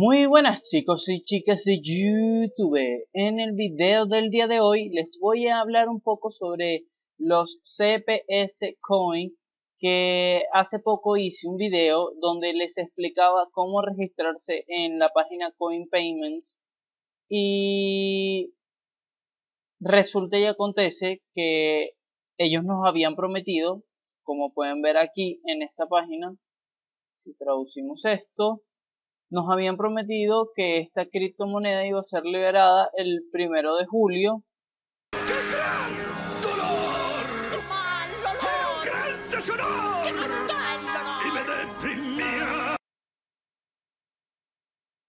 Muy buenas chicos y chicas de YouTube. En el video del día de hoy les voy a hablar un poco sobre los CPS Coin, que hace poco hice un video donde les explicaba cómo registrarse en la página CoinPayments y resulta y acontece que ellos nos habían prometido, como pueden ver aquí en esta página, si traducimos esto, nos habían prometido que esta criptomoneda iba a ser liberada el 1 de julio. ¡Qué gran dolor! ¡Qué mal dolor! ¡Qué gran deshonor! ¡Qué brutal dolor! ¡Y me deprimía!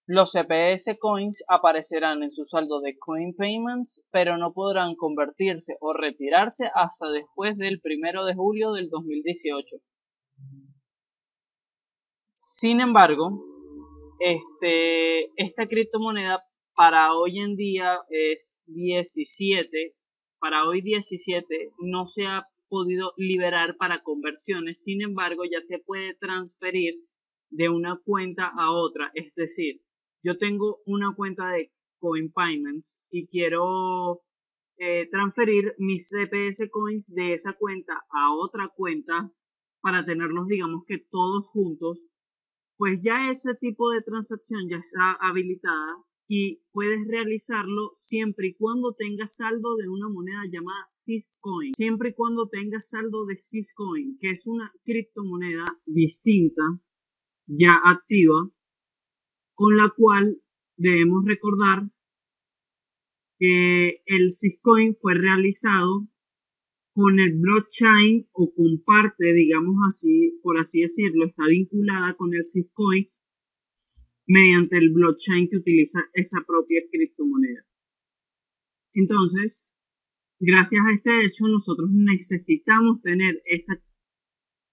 Los CPS Coins aparecerán en su saldo de Coin Payments, pero no podrán convertirse o retirarse hasta después del 1 de julio del 2018. Sin embargo, esta criptomoneda para hoy en día es 17, para hoy 17 no se ha podido liberar para conversiones, sin embargo ya se puede transferir de una cuenta a otra, es decir, yo tengo una cuenta de CoinPayments y quiero transferir mis CPS Coins de esa cuenta a otra cuenta para tenerlos, digamos que todos juntos. Pues ya ese tipo de transacción ya está habilitada y puedes realizarlo siempre y cuando tengas saldo de una moneda llamada Syscoin. Siempre y cuando tengas saldo de Syscoin, que es una criptomoneda distinta, ya activa, con la cual debemos recordar que el Syscoin fue realizado con el blockchain o con parte, digamos así, por así decirlo, está vinculada con el Syscoin mediante el blockchain que utiliza esa propia criptomoneda. Entonces, gracias a este hecho, nosotros necesitamos tener esa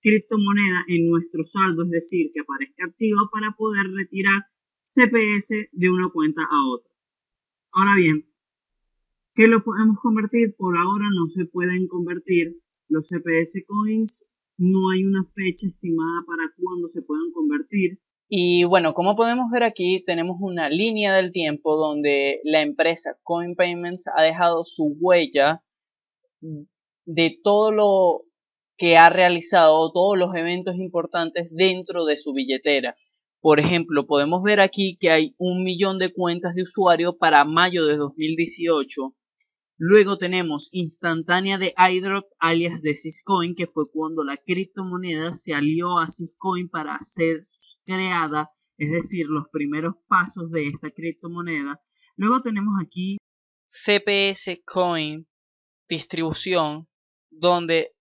criptomoneda en nuestro saldo, es decir, que aparezca activa para poder retirar CPS de una cuenta a otra. Ahora bien, ¿qué lo podemos convertir? Por ahora no se pueden convertir los CPS Coins. No hay una fecha estimada para cuándo se puedan convertir. Y bueno, como podemos ver aquí, tenemos una línea del tiempo donde la empresa CoinPayments ha dejado su huella de todo lo que ha realizado, todos los eventos importantes dentro de su billetera. Por ejemplo, podemos ver aquí que hay 1 millón de cuentas de usuario para mayo de 2018. Luego tenemos instantánea de iDrop alias de Syscoin, que fue cuando la criptomoneda se alió a Syscoin para ser creada, es decir, los primeros pasos de esta criptomoneda. Luego tenemos aquí CPS Coin distribución, donde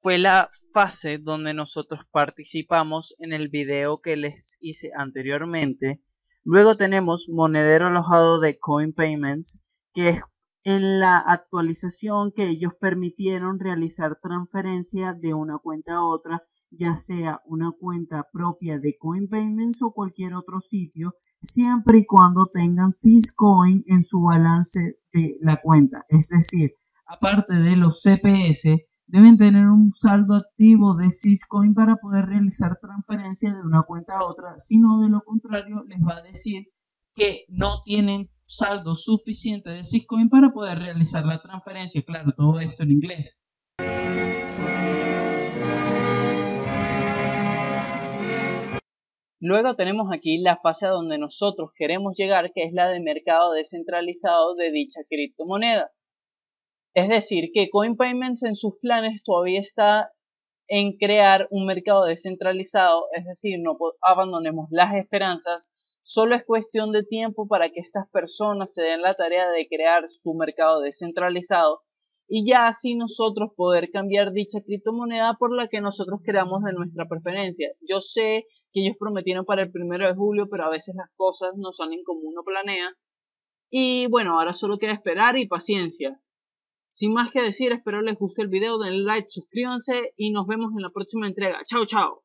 fue la fase donde nosotros participamos en el video que les hice anteriormente. Luego tenemos monedero alojado de CoinPayments, que es en la actualización que ellos permitieron realizar transferencia de una cuenta a otra, ya sea una cuenta propia de CoinPayments o cualquier otro sitio, siempre y cuando tengan Syscoin en su balance de la cuenta. Es decir, aparte de los CPS, deben tener un saldo activo de Syscoin para poder realizar transferencias de una cuenta a otra, sino de lo contrario les va a decir que no tienen saldo suficiente de Syscoin para poder realizar la transferencia. Claro, todo esto en inglés. Luego tenemos aquí la fase donde nosotros queremos llegar, que es la de mercado descentralizado de dicha criptomoneda. Es decir, que CoinPayments en sus planes todavía está en crear un mercado descentralizado, es decir, no abandonemos las esperanzas, solo es cuestión de tiempo para que estas personas se den la tarea de crear su mercado descentralizado y ya así nosotros poder cambiar dicha criptomoneda por la que nosotros creamos de nuestra preferencia. Yo sé que ellos prometieron para el 1 de julio, pero a veces las cosas no salen como uno planea y bueno, ahora solo queda esperar y paciencia. Sin más que decir, espero les guste el video, denle like, suscríbanse y nos vemos en la próxima entrega. ¡Chao, chao!